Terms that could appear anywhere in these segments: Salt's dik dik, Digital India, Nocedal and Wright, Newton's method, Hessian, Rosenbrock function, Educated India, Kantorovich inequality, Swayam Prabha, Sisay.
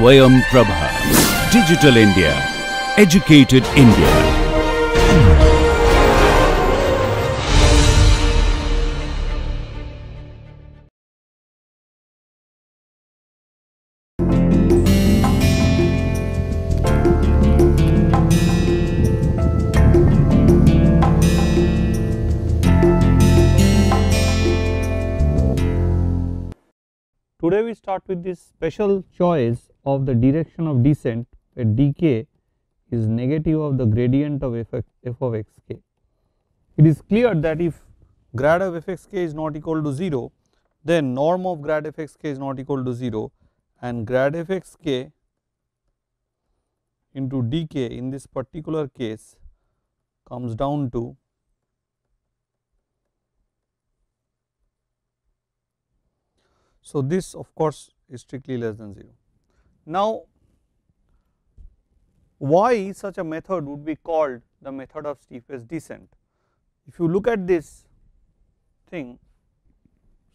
Swayam Prabha. Digital India. Educated India. Today we start with this special choice of the direction of descent, where dk is negative of the gradient of f of xk. It is clear that if grad of fxk is not equal to 0, then norm of grad fxk is not equal to 0, and grad fxk into dk in this particular case comes down to . So this of course is strictly less than 0. Now, why such a method would be called the method of steepest descent? If you look at this thing,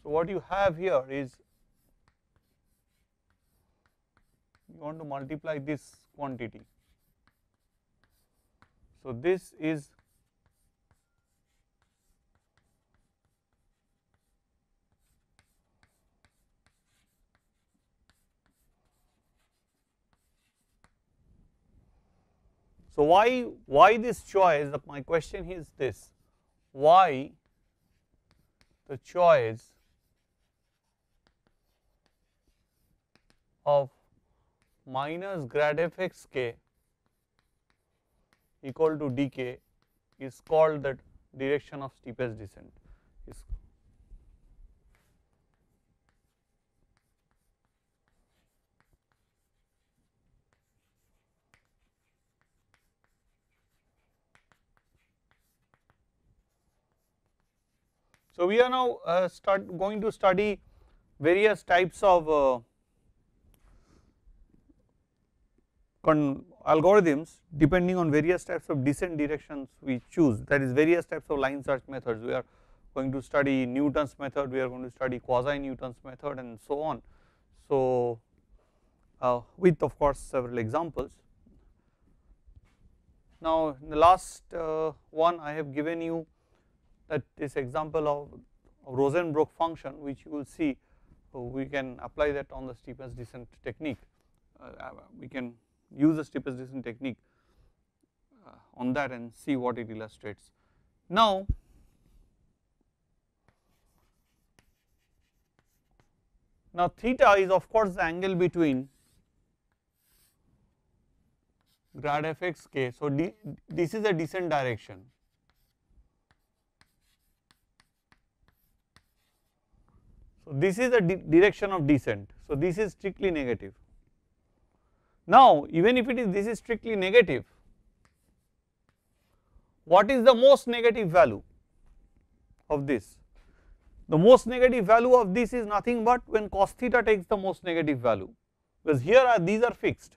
so what you have here is, you want to multiply this quantity. So this is . So why this choice? My question is this: why the choice of minus grad f x k equal to dk is called the direction of steepest descent? So we are now going to study various types of algorithms depending on various types of descent directions we choose, that is various types of line search methods. We are going to study Newton's method, we are going to study quasi Newton's method, and so on. So with of course several examples. Now in the last one I have given you that this example of Rosenbrock function, which you will see, we can apply that on the steepest descent technique. We can use the steepest descent technique on that and see what it illustrates. Now, theta is of course the angle between grad f x k. So this is a descent direction. So this is the direction of descent. So this is strictly negative. Now, even if it is this is strictly negative, what is the most negative value of this? The most negative value of this is nothing but when cos theta takes the most negative value, because here these are fixed.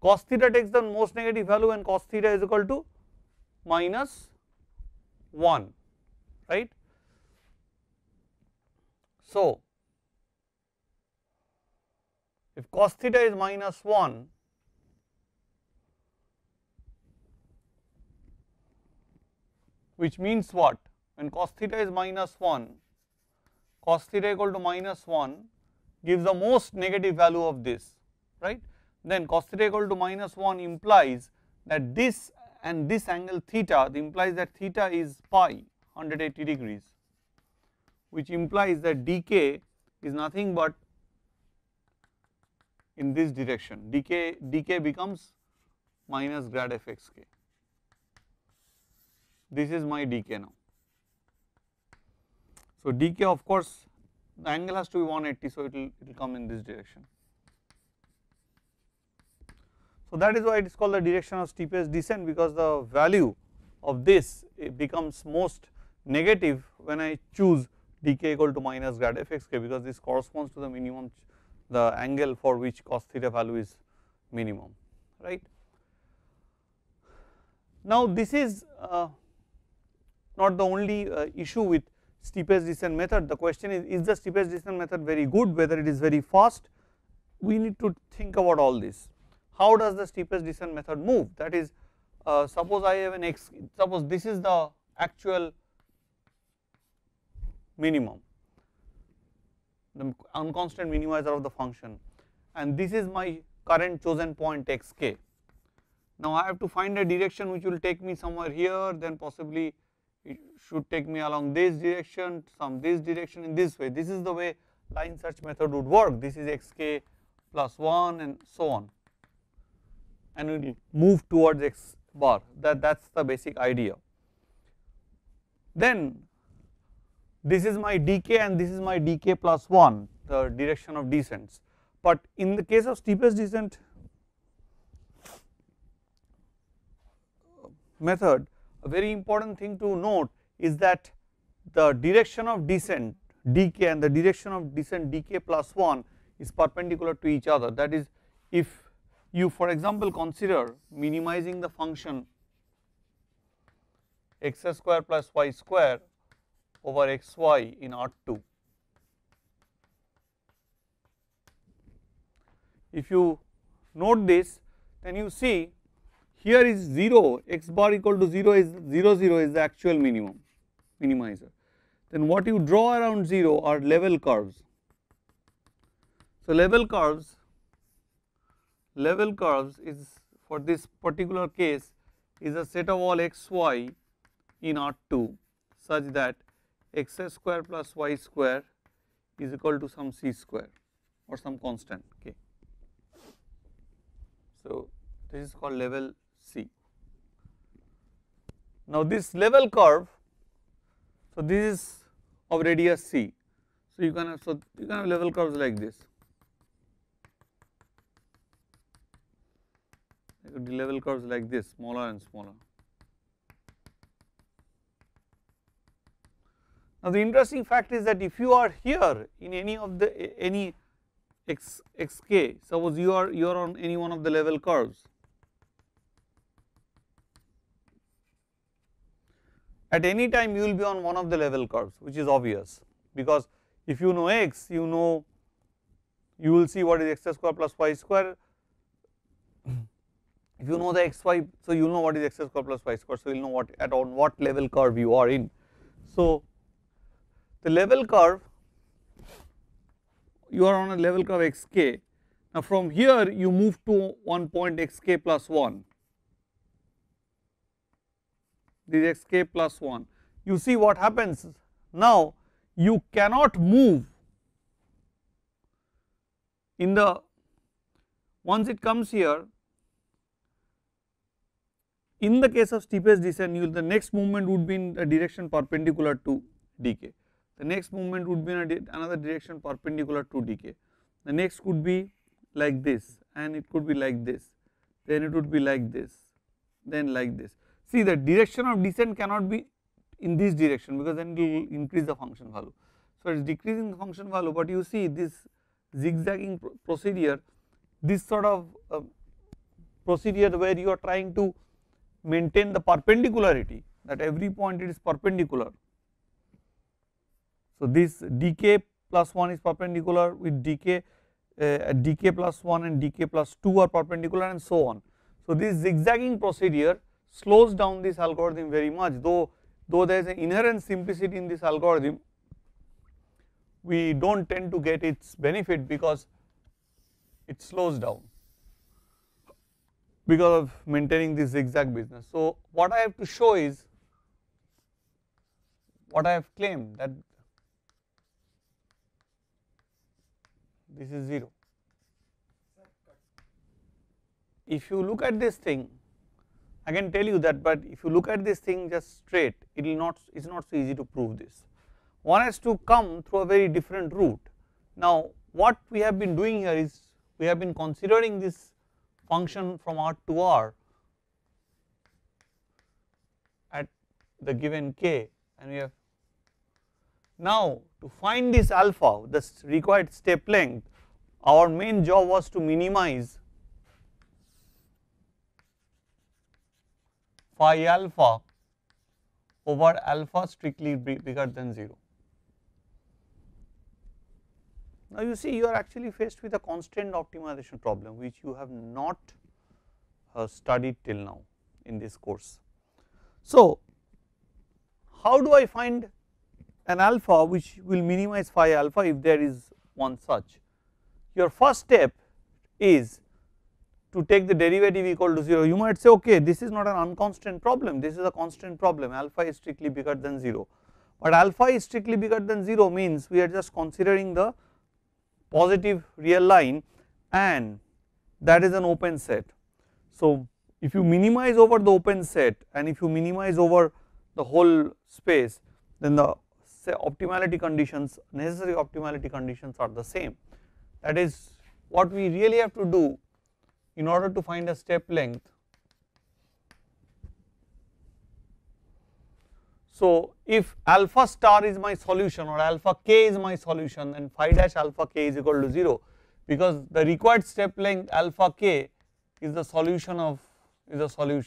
Cos theta takes the most negative value when cos theta is equal to minus 1, right. So, if cos theta is minus 1, which means what? When cos theta is minus 1, cos theta equal to minus 1 gives the most negative value of this, right. Then cos theta equal to minus 1 implies that this and this angle theta, implies that theta is pi 180 degrees. Which implies that dk is nothing but in this direction, dk becomes minus grad f x k. This is my dk now. So dk, of course the angle has to be 180, so it will come in this direction. So that is why it is called the direction of steepest descent, because the value of this becomes most negative when I choose dk equal to minus grad f x k, because this corresponds to the minimum, the angle for which cos theta value is minimum, right. Now this is not the only issue with steepest descent method. The question is the steepest descent method very good, whether it is very fast? we need to think about all this. How does the steepest descent method move? That is, suppose I have an x, suppose this is the actual minimum, the unconstant minimizer of the function, and this is my current chosen point xk. Now I have to find a direction which will take me somewhere here, then possibly it should take me along this direction, some this direction, in this way. This is the way line search method would work. This is xk plus 1 and so on, and it will move towards x bar. That's the basic idea. Then this is my dk and this is my dk plus 1, the direction of descents. But in the case of steepest descent method, a very important thing to note is that the direction of descent dk and the direction of descent dk plus 1 is perpendicular to each other. That is, if you, for example, consider minimizing the function x square plus y square over xy in R2. If you note this, then you see here is 0, x bar equal to 0 is 0, 0 is the actual minimum minimizer. Then what you draw around 0 are level curves. So level curves is, for this particular case, is a set of all xy in R2 such that x square plus y square is equal to some c square or some constant k. So this is called level c. Now this level curve, so this is of radius c. So you can have level curves like this. There could be level curves like this, smaller and smaller. Now the interesting fact is that if you are here in any of the any xk, suppose you are on any one of the level curves, at any time you will be on one of the level curves, which is obvious, because if you know x, you know, you will see what is x square plus y square. If you know the xy, so you know what is x square plus y square, so you will know what on what level curve you are in. So the level curve, you are on a level curve xk. Now from here you move to one point xk plus 1, this is xk plus 1. You see what happens now, you cannot move in the, once it comes here, in the case of steepest descent, the next movement would be in a direction perpendicular to dk. The next movement would be in another direction perpendicular to dk. The next could be like this, and it could be like this, then it would be like this, then like this. See, the direction of descent cannot be in this direction, because then it will increase the function value. So it is decreasing the function value, but you see this zigzagging procedure, this sort of procedure where you are trying to maintain the perpendicularity, that every point it is perpendicular. So this dk plus 1 is perpendicular with dk, dk plus 1 and dk plus 2 are perpendicular, and so on. So this zigzagging procedure slows down this algorithm very much, though there is an inherent simplicity in this algorithm, we do not tend to get its benefit because it slows down because of maintaining this zigzag business. So what I have to show is what I have claimed, that this is 0. If you look at this thing, I can tell you that, but if you look at this thing just straight, it will not, it is not so easy to prove this. One has to come through a very different route. Now what we have been doing here is, we have been considering this function from R to R at the given k, and we have now to find this alpha, the required step length. Our main job was to minimize phi alpha over alpha strictly bigger than 0. Now you see, you are actually faced with a constraint optimization problem which you have not studied till now in this course. So how do I find an alpha which will minimize phi alpha if there is one such? Your first step is to take the derivative equal to 0. You might say, okay, this is not an unconstant problem, this is a constant problem, alpha is strictly bigger than 0. But alpha is strictly bigger than 0 means we are just considering the positive real line, and that is an open set. So if you minimize over the open set and if you minimize over the whole space, then the optimality conditions, necessary optimality conditions are the same. That is what we really have to do in order to find a step length. So if alpha star is my solution or alpha k is my solution, then phi dash alpha k is equal to 0, because the required step length alpha k is the solution of So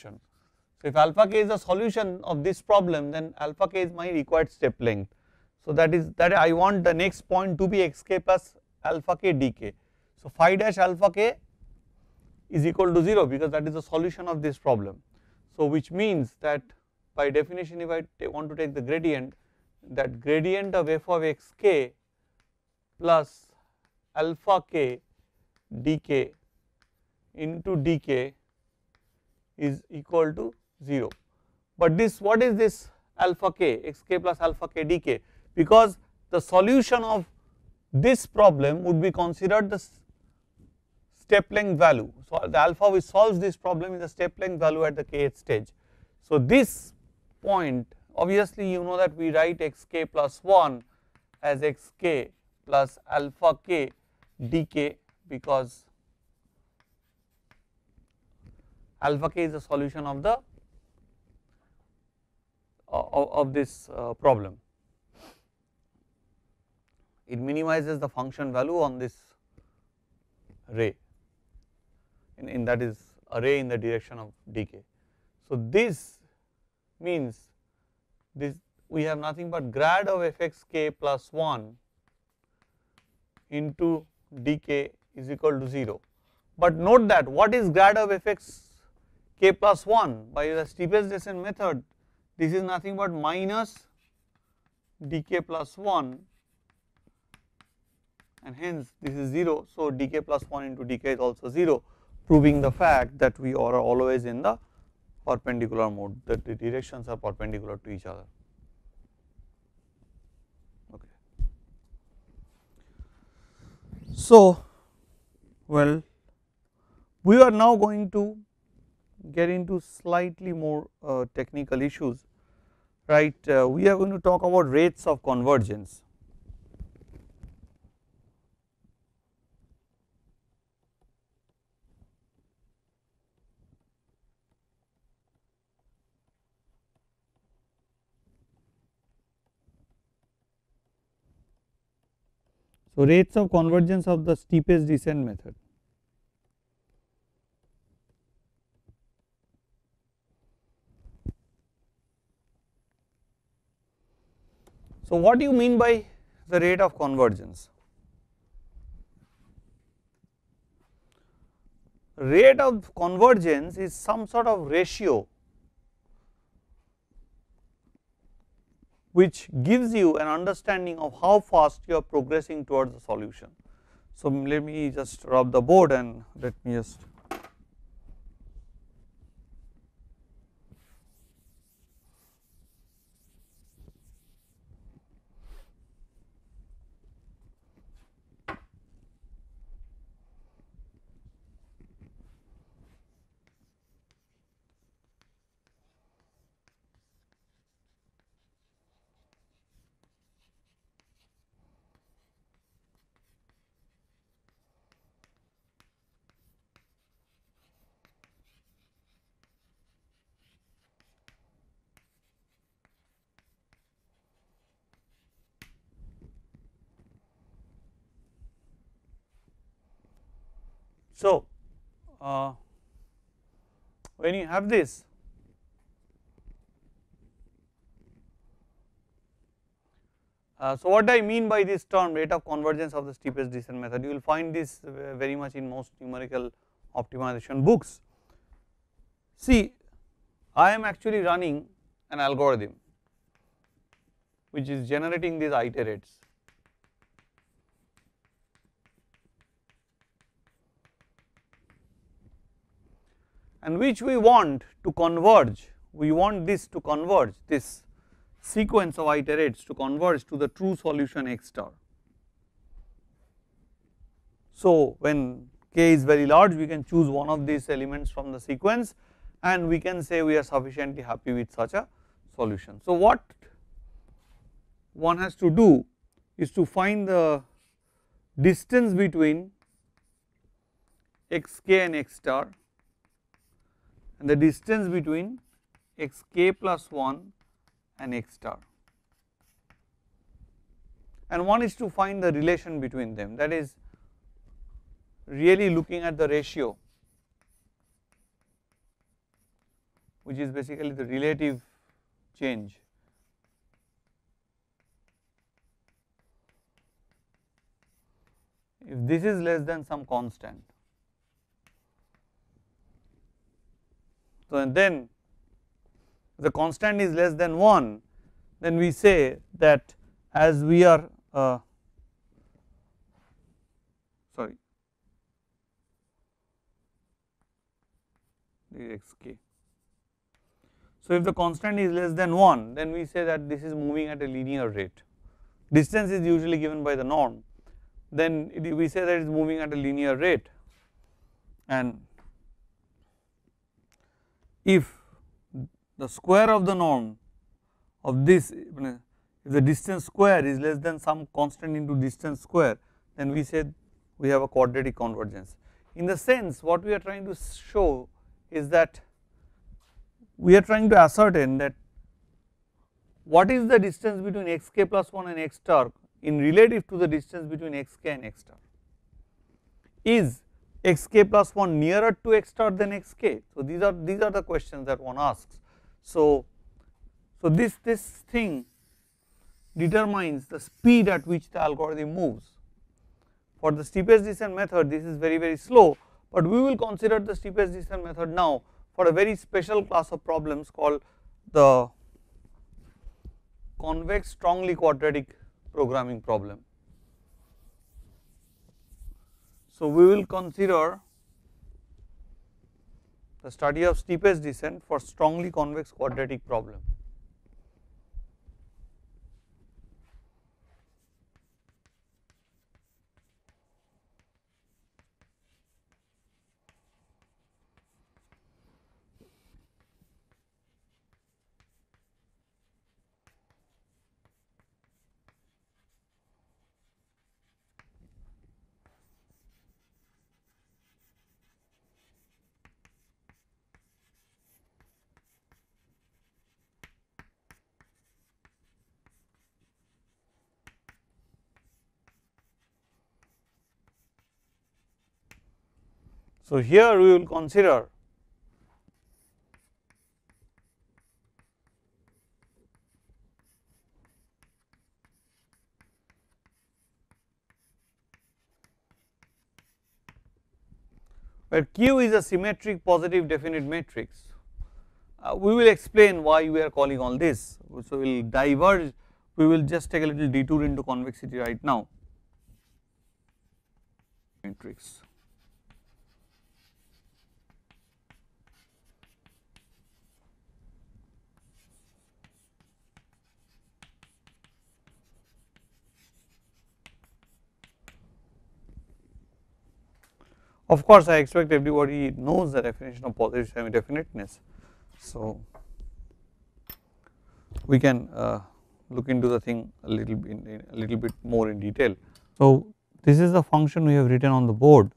if alpha k is the solution of this problem, then alpha k is my required step length. So that is that I want the next point to be xk plus alpha k dk. So phi dash alpha k is equal to 0 because that is the solution of this problem. So which means that by definition, if I want to take the gradient, that gradient of f of x k plus alpha k dk into dk is equal to 0. But this, what is this alpha k, x k plus alpha k dk? Because the solution of this problem would be considered the step length value. So the alpha which solves this problem is the step length value at the kth stage. So this point, obviously you know that we write xk plus 1 as xk plus alpha k dk, because alpha k is the solution of the this problem. It minimizes the function value on this ray, in that is a ray in the direction of dk. So this means this we have nothing but grad of fx k plus 1 into dk is equal to 0. But note that what is grad of fx k plus 1? By the steepest descent method, this is nothing but minus dk plus 1, and hence this is 0. So dk plus 1 into dk is also 0, proving the fact that we are always in the perpendicular mode, that the directions are perpendicular to each other. Okay. So, well, we are now going to get into slightly more technical issues, right? We are going to talk about rates of convergence. So rates of convergence of the steepest descent method. So what do you mean by the rate of convergence? Rate of convergence is some sort of ratio which gives you an understanding of how fast you are progressing towards the solution. So let me just rub the board and let me just so, when you have this, So what do I mean by this term, rate of convergence of the steepest descent method? You will find this very much in most numerical optimization books. See, I am actually running an algorithm which is generating these iterates. And which we want to converge, we want this to converge, this sequence of iterates to converge to the true solution x star. So when k is very large, we can choose one of these elements from the sequence and we can say we are sufficiently happy with such a solution. So what one has to do is to find the distance between xk and x star, and the distance between xk plus 1 and x star, and one is to find the relation between them, that is really looking at the ratio, which is basically the relative change. If this is less than some constant, so then the constant is less than 1, then we say that as we are xk. So if the constant is less than 1, then we say that this is moving at a linear rate. Distance is usually given by the norm, then we say that it is moving at a linear rate, and if the square of the norm of this, if the distance square is less than some constant into distance square, then we say we have a quadratic convergence. In the sense, what we are trying to show is that we are trying to ascertain that what is the distance between xk plus 1 and x star in relative to the distance between xk and x star. Is xk plus 1 nearer to x star than xk? So these are the questions that one asks. So this thing determines the speed at which the algorithm moves. For the steepest descent method, this is very, very slow, but we will consider the steepest descent method now for a very special class of problems called the convex strongly quadratic programming problem. So we will consider the study of steepest descent for strongly convex quadratic problem. So here we will consider where Q is a symmetric positive definite matrix. We will explain why we are calling all this. So we will diverge, we will just take a little detour into convexity right now. Matrix. Of course, I expect everybody knows the definition of positive semi-definiteness, so we can look into the thing a little bit more in detail. So this is the function we have written on the board.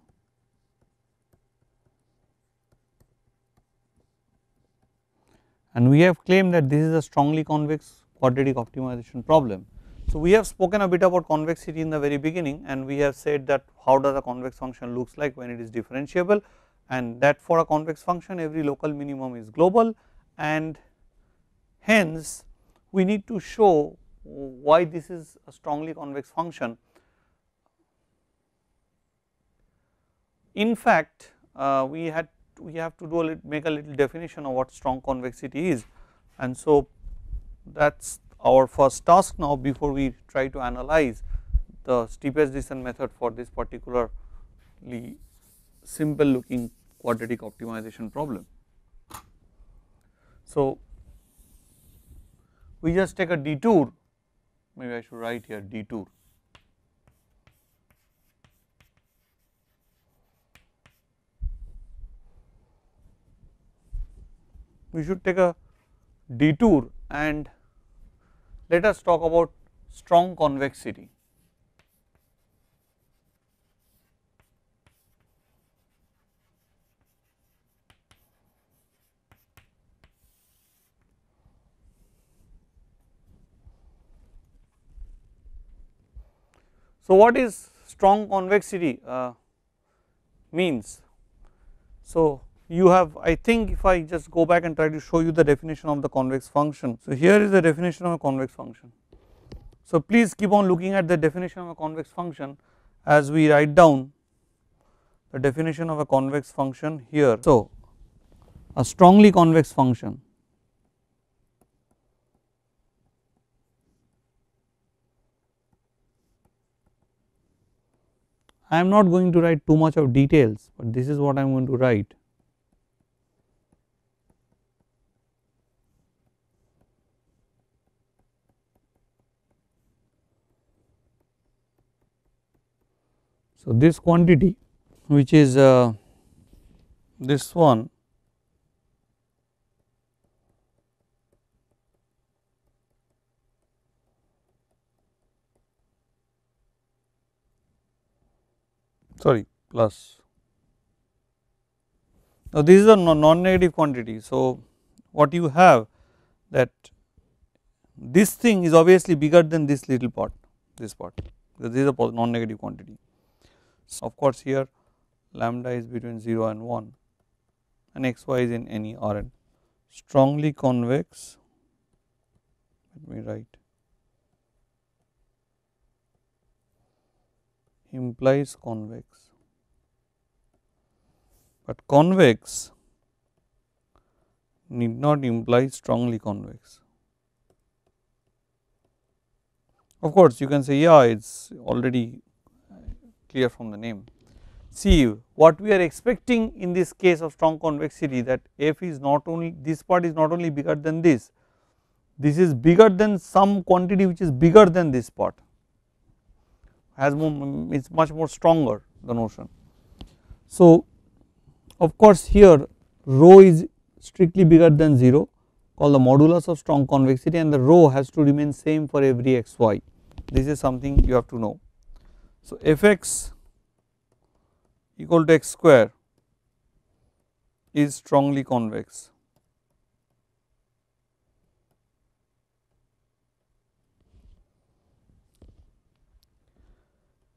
And we have claimed that this is a strongly convex quadratic optimization problem. So we have spoken a bit about convexity in the very beginning, and we have said that how does a convex function looks like when it is differentiable, and that for a convex function every local minimum is global, and hence we need to show why this is a strongly convex function. In fact, we have to do make a little definition of what strong convexity is, and so that's our first task now before we try to analyze the steepest descent method for this particularly simple looking quadratic optimization problem. So we just take a detour, maybe I should write here detour. We should take a detour and let us talk about strong convexity. So what is strong convexity means? So you have, I think if I just go back and try to show you the definition of the convex function. So here is the definition of a convex function. So please keep on looking at the definition of a convex function as we write down the definition of a convex function here. So a strongly convex function I am not going to write too much of details, but this is what I am going to write. So this quantity, which is this one, sorry, plus. Now this is a non-negative quantity. So what you have that this thing is obviously bigger than this little part, this part, because this is a non-negative quantity. Of course, here lambda is between 0 and 1 and xy is in any Rn. Strongly convex, let me write, implies convex, but convex need not imply strongly convex. Of course, you can say, yeah, it is already clear from the name. See, what we are expecting in this case of strong convexity, that f is not only, this part is not only bigger than this, this is bigger than some quantity which is bigger than this part, has more, it's much more stronger the notion. So of course here rho is strictly bigger than 0, called the modulus of strong convexity, and the rho has to remain same for every xy. This is something you have to know. So fx equal to x square is strongly convex.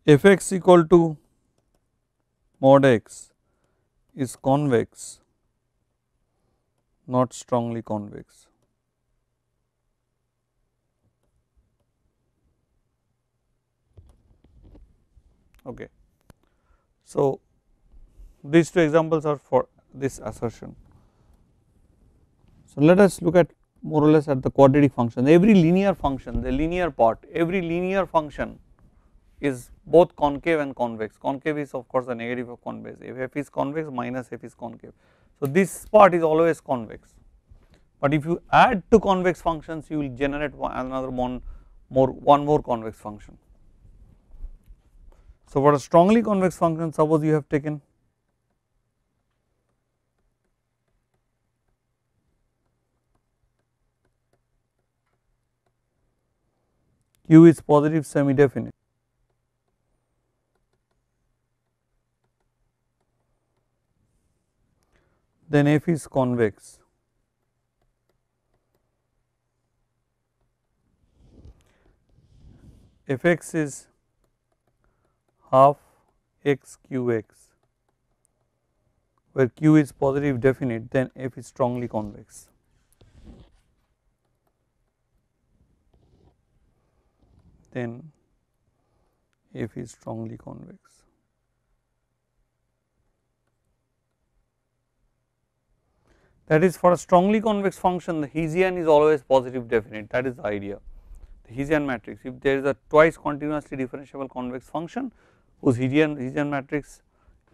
Fx equal to mod x is convex, not strongly convex. Okay. So these two examples are for this assertion. So let us look at more or less at the quadratic function. Every linear function, the linear part, every linear function is both concave and convex. Concave is of course the negative of convex. If f is convex, minus f is concave. So this part is always convex, but if you add two convex functions, you will generate one more convex function. So for a strongly convex function, suppose you have taken Q is positive semi-definite, then f is convex. Fx is half x qx, where q is positive definite, then f is strongly convex. then F is strongly convex. That is, for a strongly convex function, the Hessian is always positive definite. That is the idea. The Hessian matrix, if there is a twice continuously differentiable convex function whose Hessian matrix,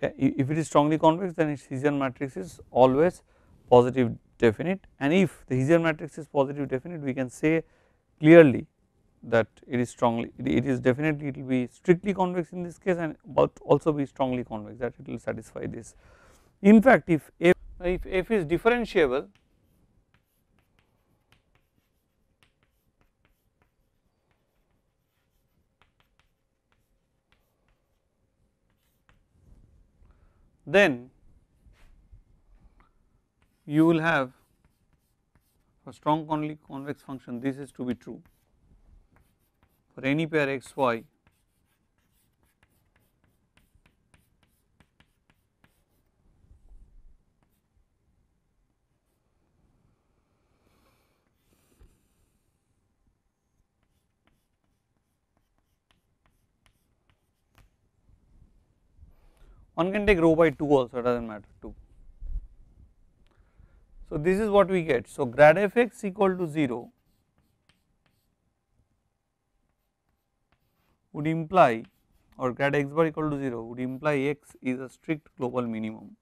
if it is strongly convex, then its Hessian matrix is always positive definite, and if the Hessian matrix is positive definite, we can say clearly that it is definitely, it will be strictly convex in this case, and but also be strongly convex, that it will satisfy this. In fact, if f is differentiable, then you will have a strong convex function. This is to be true for any pair x, y . One can take rho by 2 also, it does not matter 2. So, this is what we get. So, grad f x equal to 0 would imply, or grad x bar equal to 0 would imply x is a strict global minimum.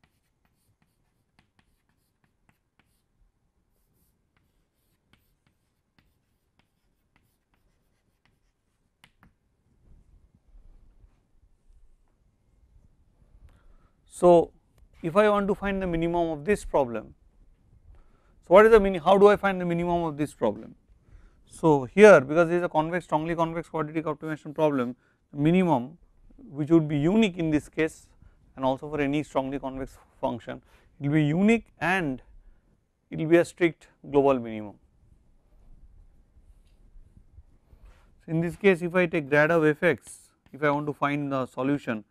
So, if I want to find the minimum of this problem, so what is the how do I find the minimum of this problem? So, here because this is a convex, strongly convex quadratic optimization problem, minimum which would be unique in this case and also for any strongly convex function, it will be unique and it will be a strict global minimum. So, in this case, if I take grad of f x, if I want to find the solution,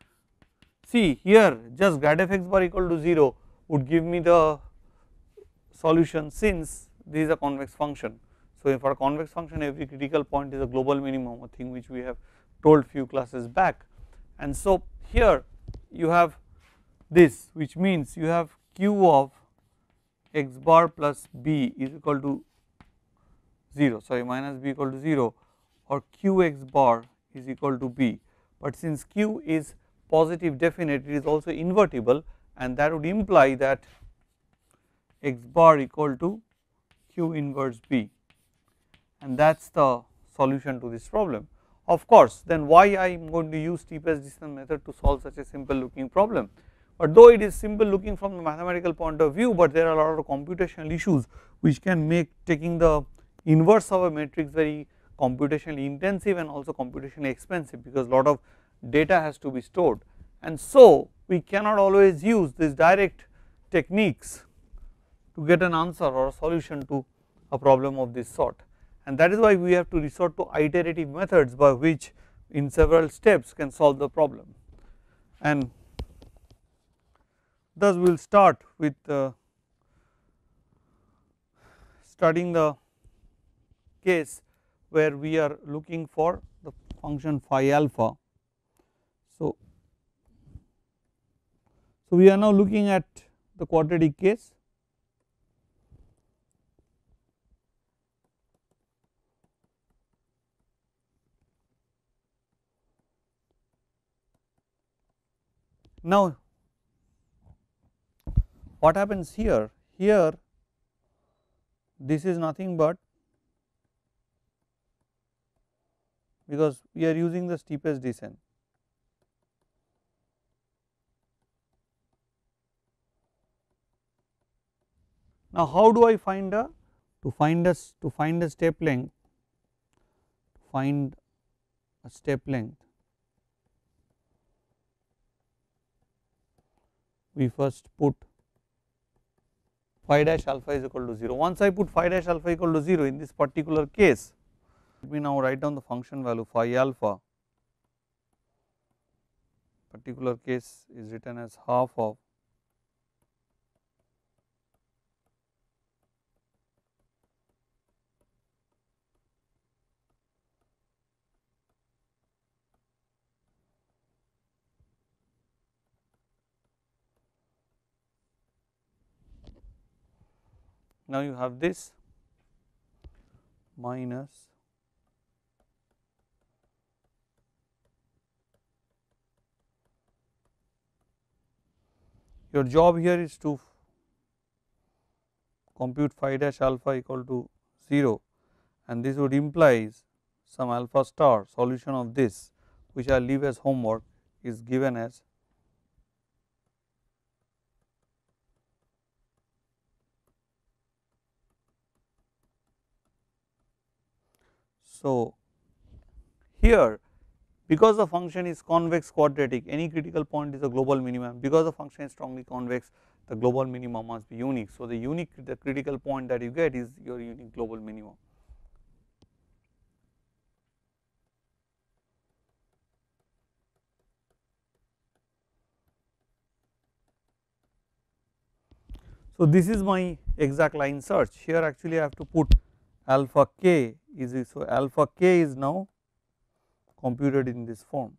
see here just grad f x bar equal to 0 would give me the solution, since this is a convex function. So, for a convex function every critical point is a global minimum, a thing which we have told few classes back, and so here you have this, which means you have q of x bar plus b is equal to 0, sorry minus b equal to 0, or q x bar is equal to b, but since q is positive definite, it is also invertible, and that would imply that x bar equal to q inverse b, and that is the solution to this problem. Of course, then why I am going to use steepest descent method to solve such a simple looking problem, but though it is simple looking from the mathematical point of view, but there are a lot of computational issues which can make taking the inverse of a matrix very computationally intensive and also computationally expensive, because lot of data has to be stored, and so we cannot always use these direct techniques to get an answer or a solution to a problem of this sort, and that is why we have to resort to iterative methods by which in several steps can solve the problem, and thus we will start with studying the case where we are looking for the function phi alpha. So, we are now looking at the quadratic case, now what happens here? Here this is nothing but, because we are using the steepest descent, now how do I find a to find a step length, we first put phi dash alpha is equal to 0. Once I put phi dash alpha equal to 0 in this particular case, let me now write down the function value phi alpha. Particular case is written as half of Now you have this minus your job here is to compute phi dash alpha equal to 0, and this would implies some alpha star solution of this, which I leave as homework, is given as so. Here, because the function is convex quadratic, any critical point is a global minimum. Because the function is strongly convex, the global minima must be unique. So the unique, the critical point that you get is your unique global minimum. So this is my exact line search. Here actually I have to put alpha k is, so alpha k is now computed in this form.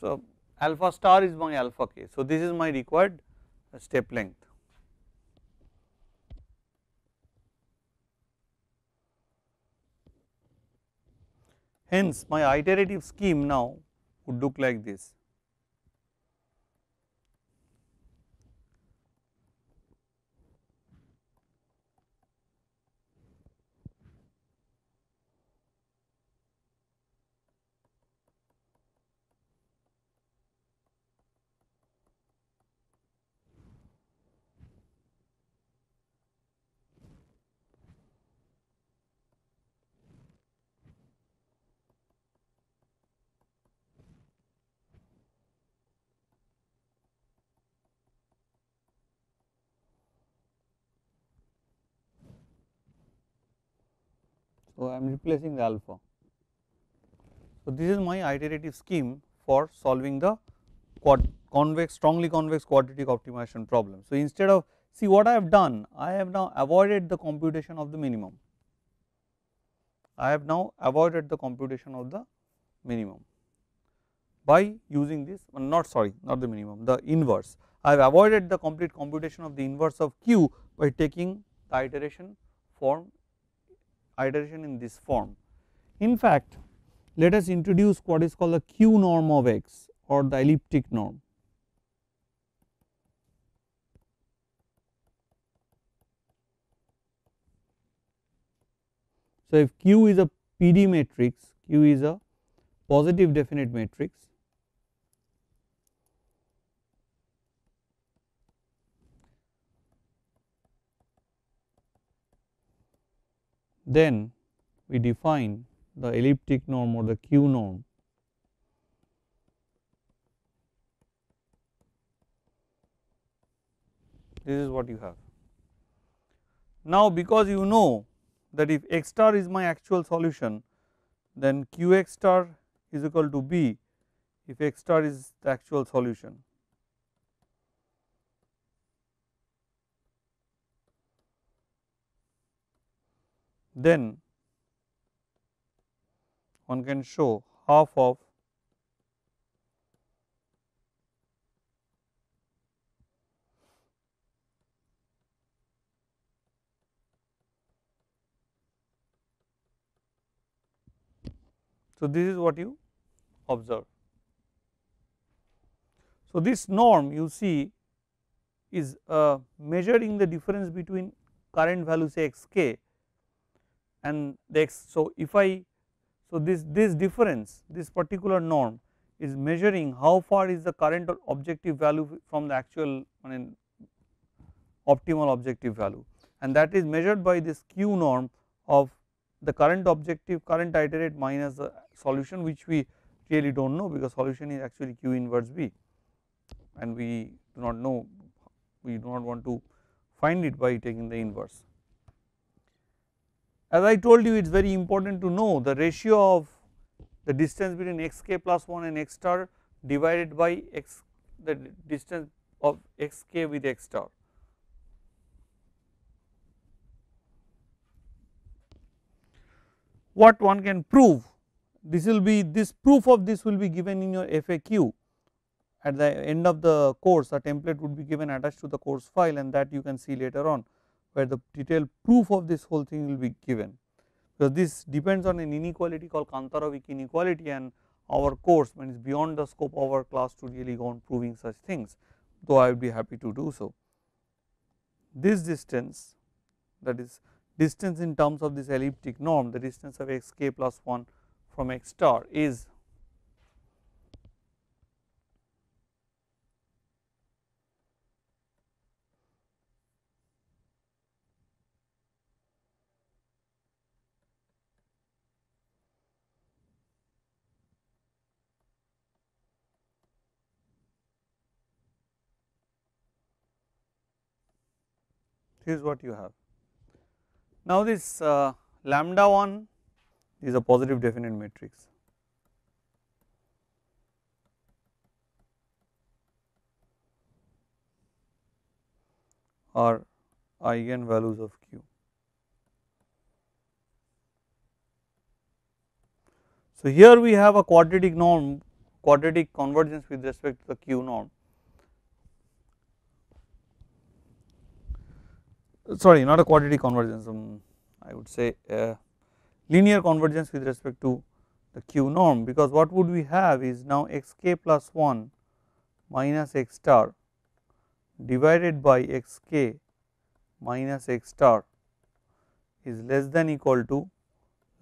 So alpha star is my alpha k. So this is my required step length. Hence my iterative scheme now would look like this. So I am replacing the alpha. So this is my iterative scheme for solving the strongly convex quadratic optimization problem. So instead of, see what I have done, I have now avoided the computation of the minimum. By using this, not the inverse. I have avoided the complete computation of the inverse of Q by taking the iteration in this form. In fact, let us introduce what is called the Q norm of X, or the elliptic norm. So if Q is a PD matrix, Q is a positive definite matrix, then we define the elliptic norm or the Q norm . This is what you have now. Because you know that if X star is my actual solution, then QX star is equal to B if X star is the actual solution. Then one can show half of . So this is what you observe. So this norm you see is measuring the difference between current value, say xk, and the X. So if I, so this difference, this particular norm is measuring how far is the current or objective value from the actual, optimal objective value, and that is measured by this Q norm of the current objective, current iterate minus the solution, which we really do not know, because solution is actually Q inverse B, and we do not know, we do not want to find it by taking the inverse. As I told you, it is very important to know the ratio of the distance between xk plus 1 and x star divided by the distance of xk with x star. what one can prove. This will be, this proof of this will be given in your FAQ at the end of the course. A template would be given attached to the course file, and that you can see later on, where the detailed proof of this whole thing will be given, because this depends on an inequality called Kantorovich inequality, and our course is beyond the scope of our class to really go on proving such things, though I would be happy to do so. This distance, that is distance in terms of this elliptic norm, the distance of x k plus 1 from x star is here is what you have. Now, this lambda 1 is a positive definite matrix. Or eigenvalues of Q. So, here we have a quadratic norm, quadratic convergence with respect to the Q norm. Sorry, not a quadratic convergence, I would say linear convergence with respect to the Q norm, because what would we have is now x k plus 1 minus x star divided by x k minus x star is less than equal to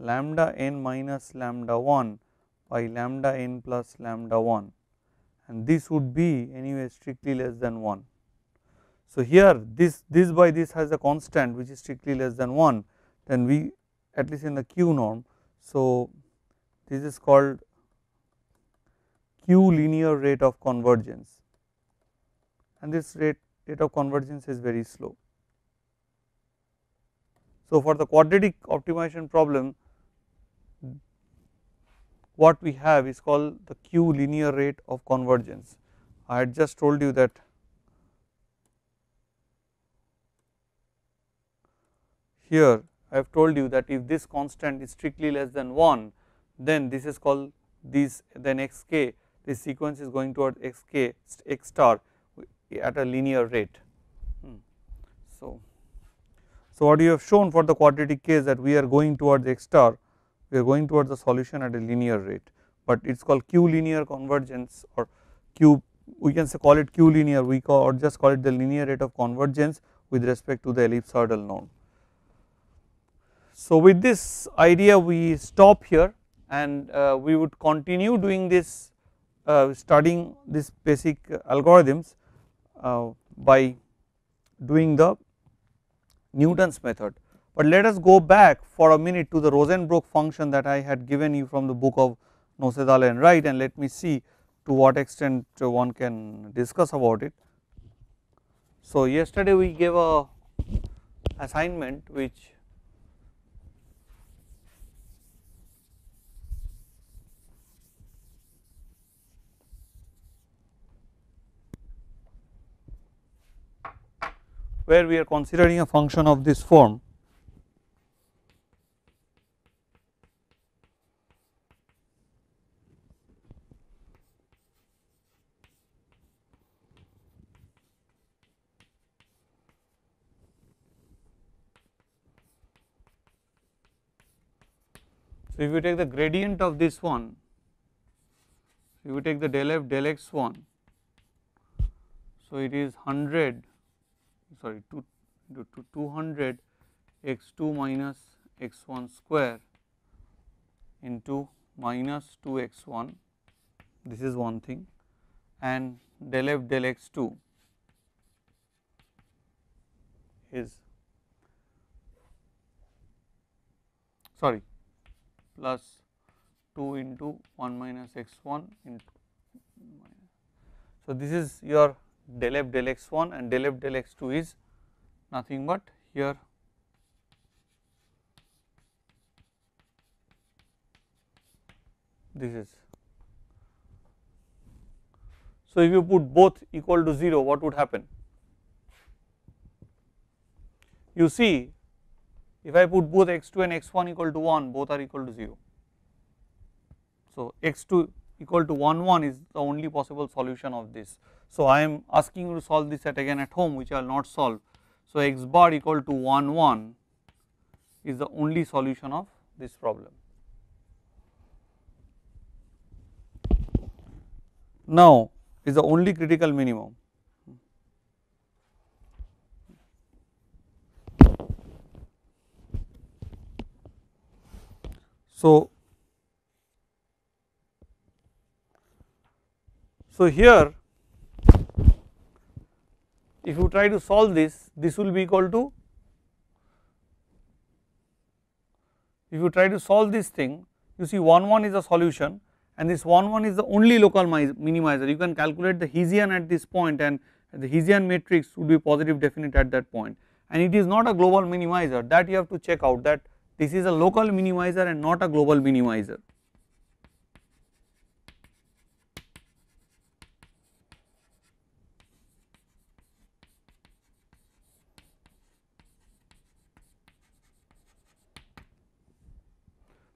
lambda n minus lambda 1 by lambda n plus lambda 1, and this would be anyway strictly less than 1. So, here this by this has a constant which is strictly less than 1, then we, at least in the Q norm. So, this is called Q linear rate of convergence, and this rate of convergence is very slow. So, for the quadratic optimization problem, what we have is called the Q linear rate of convergence. I had just told you that here I have told you that if this constant is strictly less than 1, then this is called this, then x k, this sequence is going toward x k x star at a linear rate. So, what you have shown for the quadratic case, that we are going towards x star, we are going towards the solution at a linear rate, but it is called Q linear convergence, or Q, we can say call it Q linear, we call, or just call it the linear rate of convergence with respect to the ellipsoidal norm. So, with this idea we stop here, and we would continue doing this studying this basic algorithms by doing the Newton's method. But let us go back for a minute to the Rosenbrock function that I had given you from the book of Nocedal and Wright, and let me see to what extent one can discuss about it. So, yesterday we gave an assignment which where we are considering a function of this form, so if you take the gradient of this one, if you take the del f del x one, so it is 200 x2 minus x1 square into minus 2 x1, this is one thing, and del f del x2 is plus 2 into 1 minus x1 into minus. So, this is your del f del x1, and del f del x2 is nothing but here this is. So, if you put both equal to 0, what would happen? You see If I put both x2 and x1 equal to 1, both are equal to 0. So, x2 equal to 1, 1 is the only possible solution of this. So, I am asking you to solve this at again at home, which I will not solve. So, x bar equal to 1, 1 is the only solution of this problem. Now, is the only critical minimum. So here if you try to solve this, this will be equal to, if you try to solve this thing, you see 1 1 is a solution and this 1 1 is the only local minimizer. You can calculate the Hessian at this point, and the Hessian matrix would be positive definite at that point, and it is not a global minimizer. That you have to check out, that this is a local minimizer and not a global minimizer.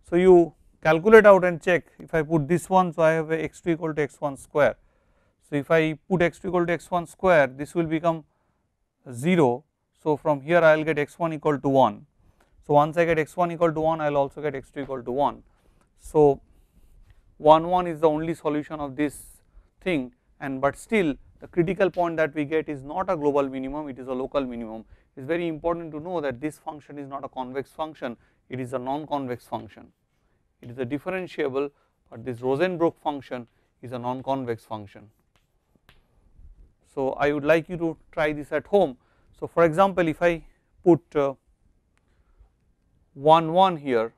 So, you calculate out and check. If I put this one, so I have a x2 equal to x1 square. So, if I put x2 equal to x1 square, this will become 0. So, from here I will get x1 equal to 1. So, once I get x1 equal to 1, I will also get x2 equal to 1. So, 1 1 is the only solution of this thing, and but still the critical point that we get is not a global minimum, it is a local minimum. It is very important to know that this function is not a convex function, it is a non-convex function. It is a differentiable, but this Rosenbrock function is a non-convex function. So, I would like you to try this at home. So, for example, if I put 1 1 here,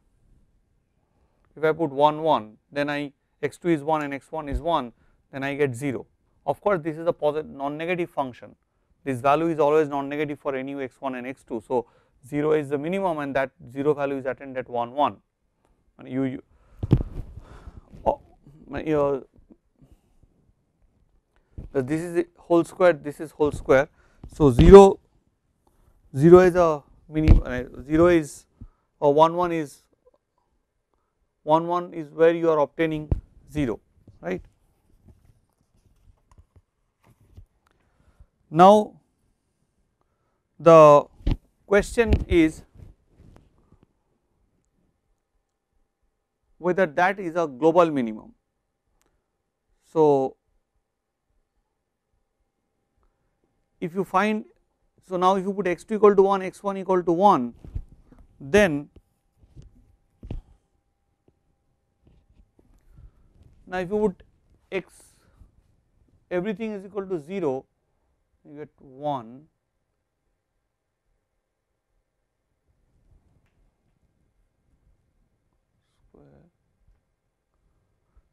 if I put 1 1, then I x2 is 1 and x1 is 1, then I get 0. Of course, this is a positive non-negative function, this value is always non-negative for any x1 and x2. So, 0 is the minimum and that 0 value is attained at 1 1. And this is whole square, this is whole square. So, 0 is a minimum, 0 is 1 1 is where you are obtaining 0, right. Now, the question is whether that is a global minimum. So, if you find, so now if you put x2 equal to 1, x1 equal to 1, then now if you put x everything is equal to 0, you get 1.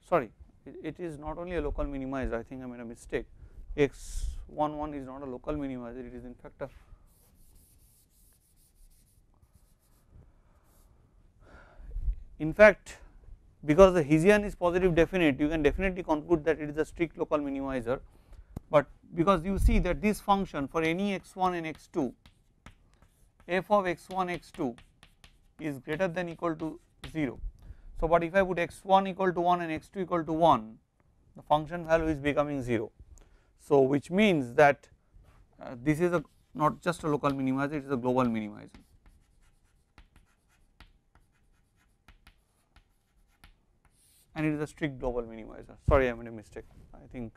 Sorry, it is not only a local minimizer, I think I made a mistake. X11 is not a local minimizer, it is in fact a because the Hessian is positive definite, you can definitely conclude that it is a strict local minimizer, but because you see that this function for any x1 and x2, f of x1 x2 is greater than equal to 0. So, but if I put x1 equal to 1 and x2 equal to 1, the function value is becoming 0. So, which means that this is a not just a local minimizer, it is a global minimizer. And it is a strict global minimizer. Sorry, I made a mistake. I think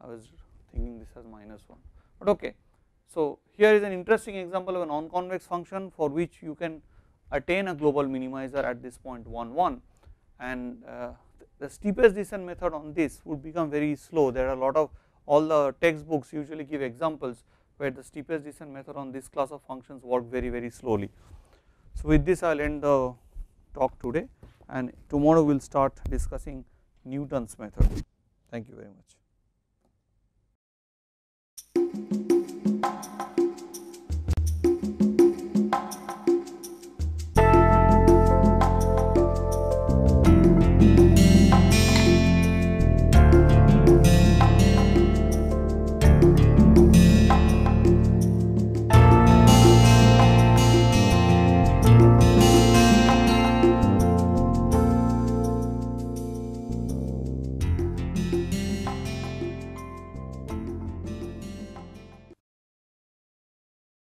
I was thinking this as -1, but okay. So, here is an interesting example of a non-convex function for which you can attain a global minimizer at this point 1 1, and the steepest descent method on this would become very slow. There are a lot of, all the textbooks usually give examples where the steepest descent method on this class of functions work very slowly. So, with this I will end the talk today, and tomorrow we will start discussing Newton's method. Thank you very much.